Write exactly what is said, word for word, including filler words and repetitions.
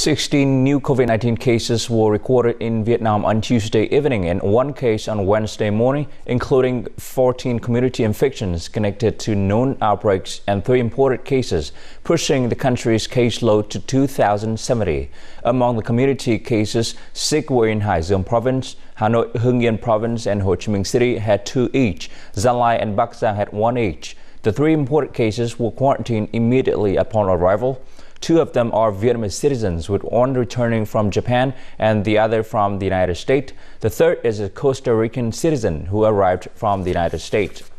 sixteen new COVID nineteen cases were recorded in Vietnam on Tuesday evening and one case on Wednesday morning, including fourteen community infections connected to known outbreaks and three imported cases, pushing the country's caseload to two thousand seventy. Among the community cases, six were in Hai Duong province, Hanoi, Hung Yen province and Ho Chi Minh City had two each, Gia Lai and Bac Giang had one each. The three imported cases were quarantined immediately upon arrival. Two of them are Vietnamese citizens, with one returning from Japan and the other from the United States. The third is a Costa Rican citizen who arrived from the United States.